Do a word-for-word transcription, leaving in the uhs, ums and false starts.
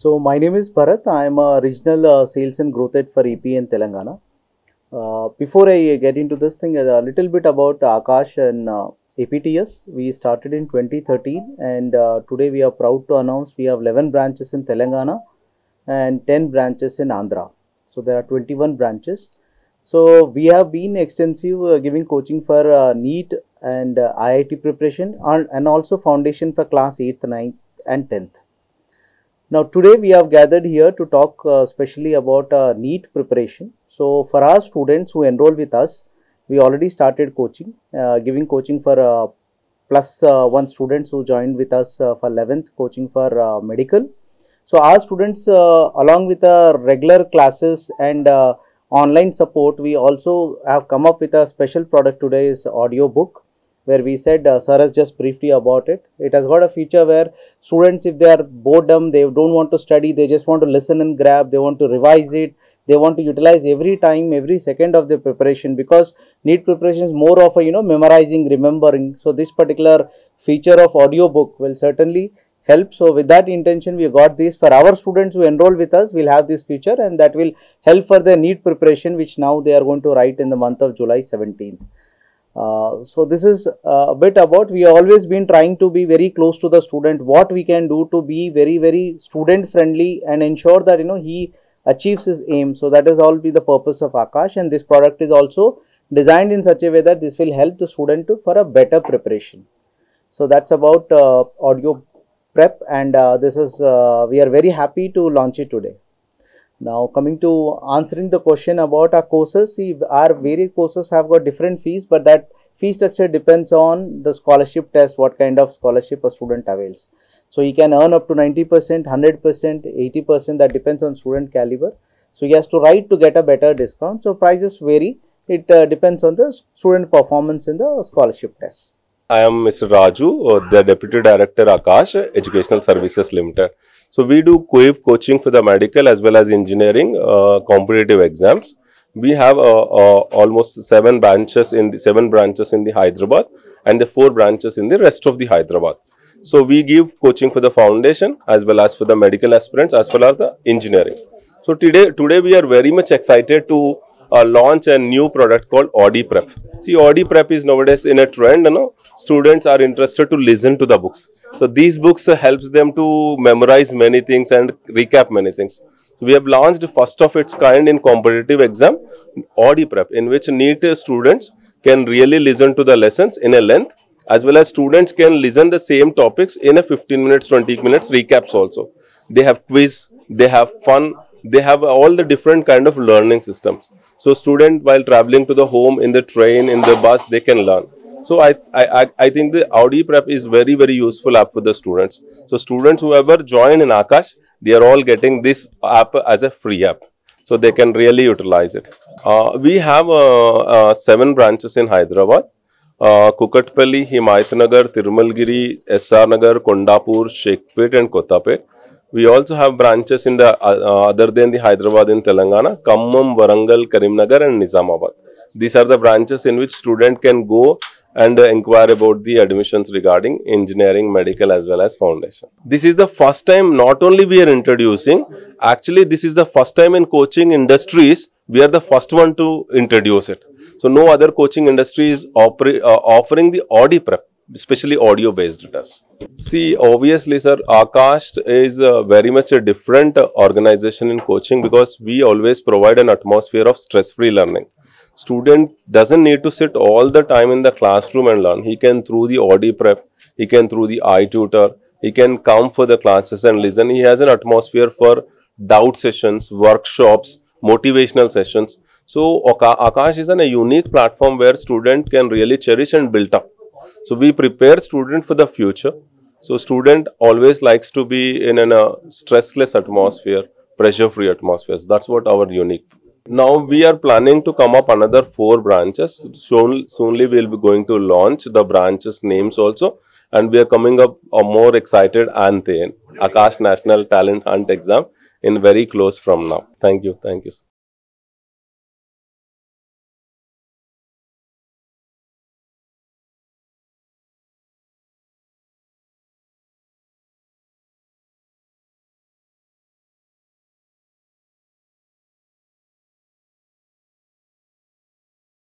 So my name is Bharat. I am a regional uh, sales and growth head for E P and Telangana. Uh, before I get into this thing, a little bit about Aakash and uh, A P T S. We started in twenty thirteen and uh, today we are proud to announce we have eleven branches in Telangana and ten branches in Andhra. So there are twenty-one branches. So we have been extensive uh, giving coaching for uh, NEET and uh, I I T preparation and, and also foundation for class eighth, ninth and tenth. Now today we have gathered here to talk uh, especially about uh, NEET preparation. So for our students who enroll with us, we already started coaching, uh, giving coaching for uh, plus uh, one students who joined with us uh, for eleventh coaching for uh, medical. So our students uh, along with our uh, regular classes and uh, online support, we also have come up with a special product today is audio book, where we said uh, Saras just briefly about it. It has got a feature where students, if they are boredom, they don't want to study, they just want to listen and grab, they want to revise it, they want to utilize every time, every second of the preparation, because NEET preparation is more of a, you know, memorizing, remembering. So this particular feature of audio book will certainly help. So with that intention, we got this for our students who enroll with us. We'll have this feature and that will help for the NEET preparation, which now they are going to write in the month of July seventeenth. Uh, so this is uh, a bit about, we have always been trying to be very close to the student, what we can do to be very, very student friendly and ensure that, you know, he achieves his aim. So that is all be the purpose of Aakash, and this product is also designed in such a way that this will help the student to, for a better preparation. So that's about uh, audio prep, and uh, this is, uh, we are very happy to launch it today. Now coming to answering the question about our courses, see, our various courses have got different fees, but that fee structure depends on the scholarship test, what kind of scholarship a student avails. So he can earn up to ninety percent, one hundred percent, eighty percent, that depends on student caliber. So he has to write to get a better discount. So prices vary, it uh, depends on the student performance in the scholarship test. I am Mister Raju, the Deputy Director, Aakash Educational Services Limited. So we do Q I P coaching for the medical as well as engineering uh, competitive exams. We have uh, uh, almost seven branches in the seven branches in the Hyderabad and the four branches in the rest of the Hyderabad. So we give coaching for the foundation as well as for the medical aspirants as well as the engineering. So today, today we are very much excited to Uh, launch a new product called AudiPREP. See, AudiPREP is nowadays in a trend, you know, students are interested to listen to the books. So these books uh, helps them to memorize many things and recap many things. So we have launched first of its kind in competitive exam, AudiPREP, in which NEET students can really listen to the lessons in a length, as well as students can listen the same topics in a fifteen minutes, twenty minutes recaps also. They have quiz, they have fun, they have all the different kind of learning systems. So student while traveling to the home, in the train, in the bus, they can learn. So I, I, I think the AudiPREP is very, very useful app for the students. So students whoever join in Aakash, they are all getting this app as a free app. So they can really utilize it. Uh, we have uh, uh, seven branches in Hyderabad. Uh, Kukatpalli, Himayatnagar, Tirumalgiri, S R Nagar, Kondapur, Shekpet and Kothapet. We also have branches in the uh, other than the Hyderabad in Telangana, Kammam, Varangal, Karimnagar and Nizamabad. These are the branches in which student can go and uh, inquire about the admissions regarding engineering, medical as well as foundation. This is the first time not only we are introducing, actually this is the first time in coaching industries, we are the first one to introduce it. So no other coaching industry is uh, offering the AudiPREP, especially audio based tests. See, obviously sir, Aakash is uh, very much a different uh, organization in coaching, because we always provide an atmosphere of stress-free learning. Student doesn't need to sit all the time in the classroom and learn. He can through the AudiPREP, he can through the iTutor, he can come for the classes and listen. He has an atmosphere for doubt sessions, workshops, motivational sessions. So Aakash is an, a unique platform where student can really cherish and build up. So we prepare student for the future. So student always likes to be in a uh, stressless atmosphere, pressure-free atmospheres. That's what our unique. Now we are planning to come up another four branches. Soon, soonly we'll be going to launch the branches names also, and we are coming up a more excited ANTHE, Aakash National Talent Hunt exam, in very close from now. Thank you, thank you.